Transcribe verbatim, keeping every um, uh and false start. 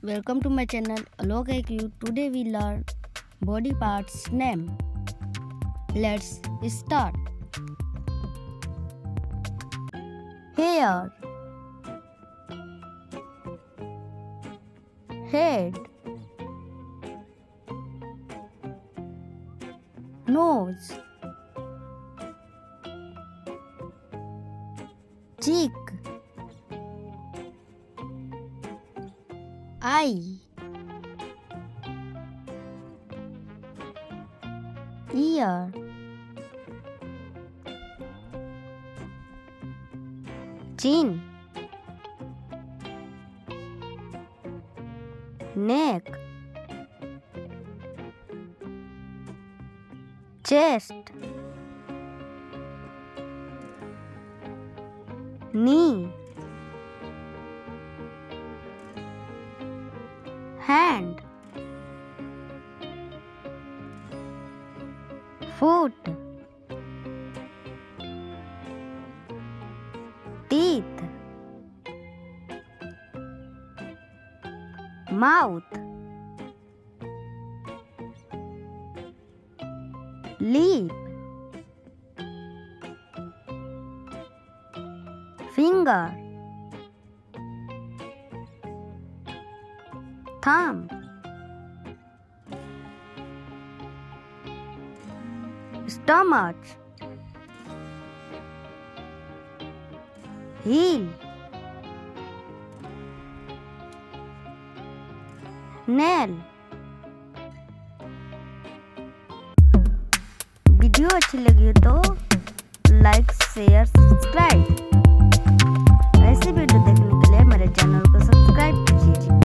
Welcome to my channel AlokIQ. Today we learn body parts name. Let's start. Hair, head, nose, cheek, eye, ear, chin, neck, chest, knee, hand, foot, teeth, mouth, lip, finger, thumb. Stomach, heel, nail. Video अच्छी लगी हो तो like share subscribe.